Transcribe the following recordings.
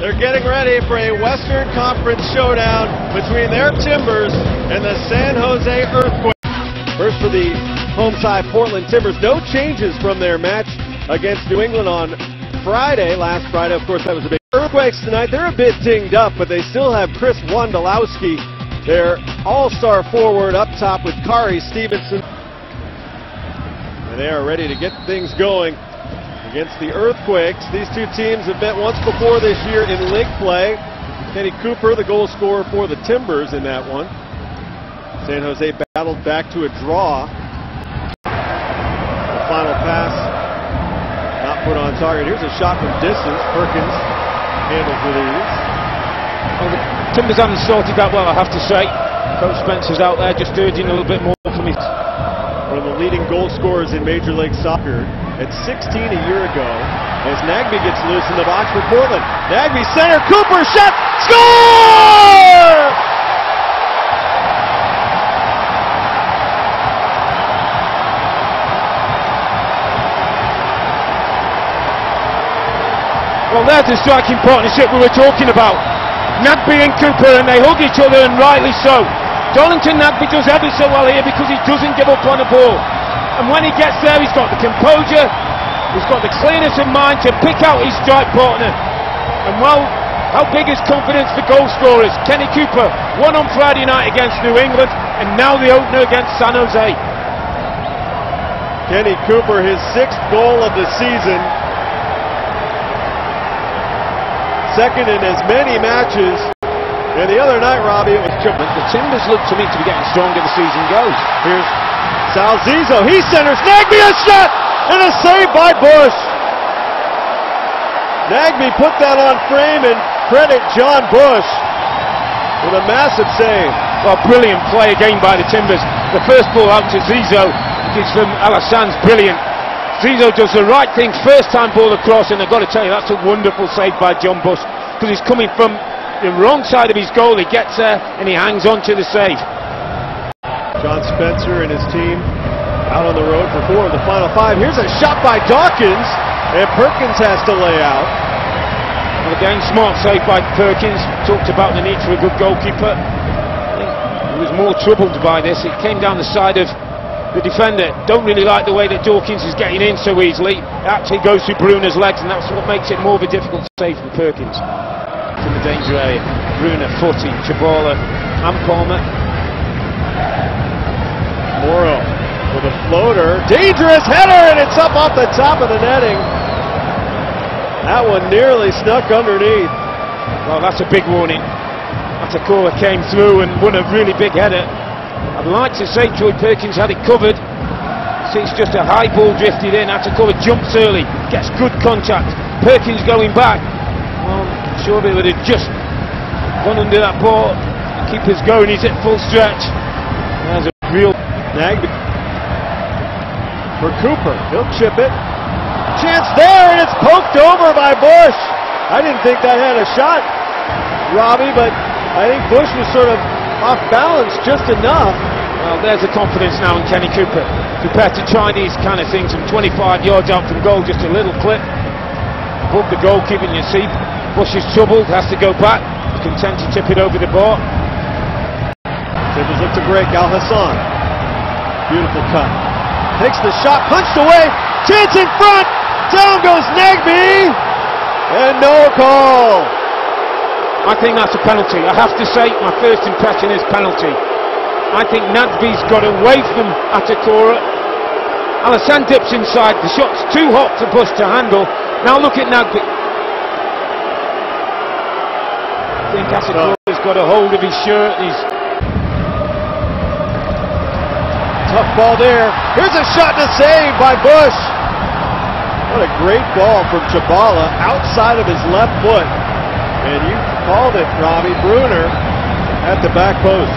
They're getting ready for a Western Conference showdown between their Timbers and the San Jose Earthquakes. First for the home side, Portland Timbers. No changes from their match against New England on Friday. Last Friday, of course, that was a big Earthquakes tonight. They're a bit dinged up, but they still have Chris Wondolowski, their all-star forward, up top with Khari Stephenson. And they are ready to get things going against the Earthquakes. These two teams have met once before this year in league play. Kenny Cooper, the goal scorer for the Timbers in that one. San Jose battled back to a draw. The final pass, not put on target. Here's a shot from distance. Perkins handles with ease. Well, the Timbers haven't sorted that well, I have to say. Coach Spencer's out there just urging a little bit more for me. One of the leading goal scorers in Major League Soccer at 16 a year ago, as Nagbe gets loose in the box for Portland. Nagbe center, Cooper shot, score! Well, there's the striking partnership we were talking about. Nagbe and Cooper, and they hug each other, and rightly so. Darlington Nagbe does ever so well here because he doesn't give up on the ball. And when he gets there, he's got the composure, he's got the clearness in mind to pick out his strike partner. And well, how big is confidence for goal scorers? Kenny Cooper, one on Friday night against New England, and now the opener against San Jose. Kenny Cooper, his 6th goal of the season. Second in as many matches. And the other night, Robbie, it was Chabala. The Timbers look to me to be getting stronger as the season goes. Here's Alzizo. He centers. Nagbe a shot! And a save by Busch. Nagbe put that on frame, and credit John Busch with a massive save. Well, brilliant play again by the Timbers. The first ball out to Zizzo. It's from Alhassan's brilliant. Zizzo does the right thing. First time ball across, and I've got to tell you, that's a wonderful save by John Busch, because he's coming from the wrong side of his goal. He gets there and he hangs on to the save. John Spencer and his team out on the road for 4 of the final 5. Here's a shot by Dawkins, and Perkins has to lay out. Well, again, smart save by Perkins. Talked about the need for a good goalkeeper. I think he was more troubled by this. It came down the side of the defender. Don't really like the way that Dawkins is getting in so easily. It actually goes through Bruner's legs, and that's what makes it more of a difficult save for Perkins. In the danger area, Bruner, Footy, Chabala and Palmer. Morrow with a floater, dangerous header, and it's up off the top of the netting. That one nearly snuck underneath. Well, that's a big warning. Atacora came through and won a really big header. I'd like to say Troy Perkins had it covered. See, it's just a high ball drifted in. Atacora jumps early, gets good contact. Perkins going back. Sure they would have just gone under that ball. The keeper's going, he's at full stretch. There's a real nag for Cooper. He'll chip it. Chance there, and it's poked over by Busch. I didn't think that had a shot, Robbie, but I think Busch was sort of off balance just enough. Well, there's the confidence now in Kenny Cooper. Compared to Chinese kind of things, from 25 yards out from goal, just a little clip above the goalkeeper, and you see Busch is troubled, has to go back. He's content to chip it over the bar. Timbers look to break. Alhassan, beautiful cut, takes the shot, punched away, chance in front, down goes Nagbe, and no call. I think that's a penalty. I have to say, my first impression is penalty. I think Nagbe's got away from Atacora. Alhassan dips inside, the shot's too hot for Busch to handle. Now look at Nagbe. I think Atakola has got a hold of his shirt. He's tough ball there. Here's a shot to save by Busch. What a great ball from Jabala outside of his left foot. And you called it, Robbie. Bruner at the back post.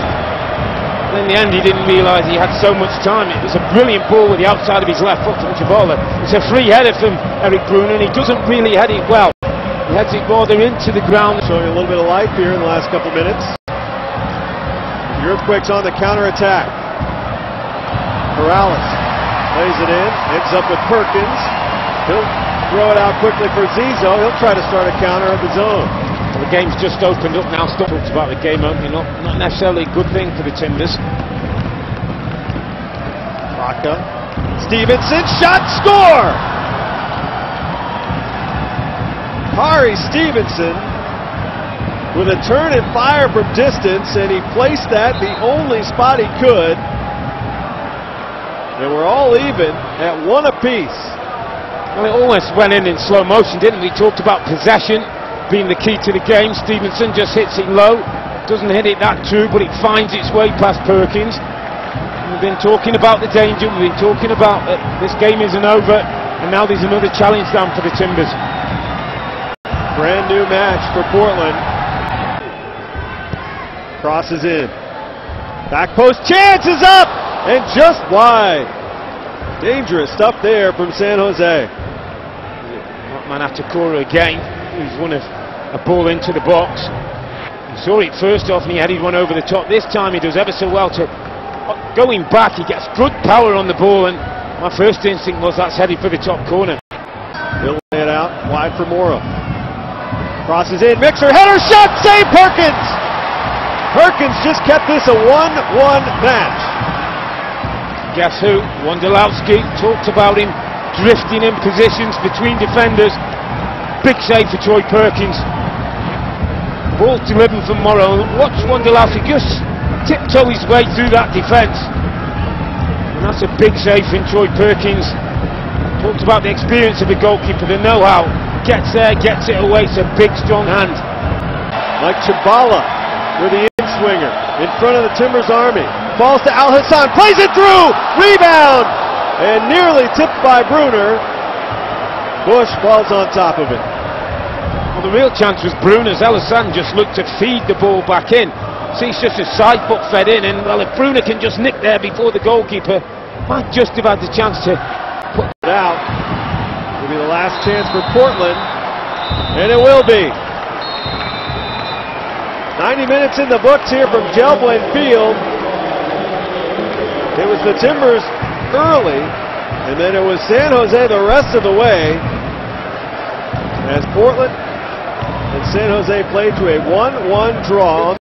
In the end, he didn't realise he had so much time. It was a brilliant ball with the outside of his left foot from Jabala. It's a free header from Eric Brunner, and he doesn't really head it well. He heads it farther into the ground. Showing a little bit of life here in the last couple of minutes. The Earthquakes on the counter-attack. Morales plays it in, ends up with Perkins. He'll throw it out quickly for Zizzo. He'll try to start a counter of his own. The game's just opened up now. Stop talks about the game opening up. Not necessarily a good thing for the Timbers. Parker. Stephenson, shot, score! Khari Stephenson with a turn and fire from distance, and he placed that the only spot he could. And we're all even at one apiece. Well, it almost went in slow motion, didn't we? Talked about possession being the key to the game. Stephenson just hits it low, doesn't hit it that true, but it finds its way past Perkins. We've been talking about the danger, we've been talking about that this game isn't over, and now there's another challenge down for the Timbers. Brand new match for Portland. Crosses in. Back post chance is up and just wide. Dangerous stuff there from San Jose. Man, Atacora again. He's one of a ball into the box. He saw it first off and he headed one over the top. This time he does ever so well to going back. He gets good power on the ball, and my first instinct was that's headed for the top corner. He'll lay it out wide for Mora. Crosses in, Mixer, header, shot, save, Perkins! Perkins just kept this a 1-1 match. Guess who? Wondolowski, talked about him drifting in positions between defenders. Big save for Troy Perkins. Ball delivered from Morrow. Watch Wondolowski just tiptoe his way through that defence. And that's a big save from Troy Perkins. Talked about the experience of a goalkeeper, the know-how. Gets there, gets it away, it's a big strong hand. Like Chabala with the in-swinger in front of the Timbers Army. Falls to Alhassan, plays it through, rebound! And nearly tipped by Bruner. Busch falls on top of it. Well, the real chance was Bruner's. Alhassan just looked to feed the ball back in. See, it's just a side foot fed in, and well, if Bruner can just nick there before the goalkeeper, might just have had the chance to put it out. Will be the last chance for Portland, and it will be. 90 minutes in the books here from JELD-WEN Field. It was the Timbers early, and then it was San Jose the rest of the way, as Portland and San Jose played to a 1-1 draw.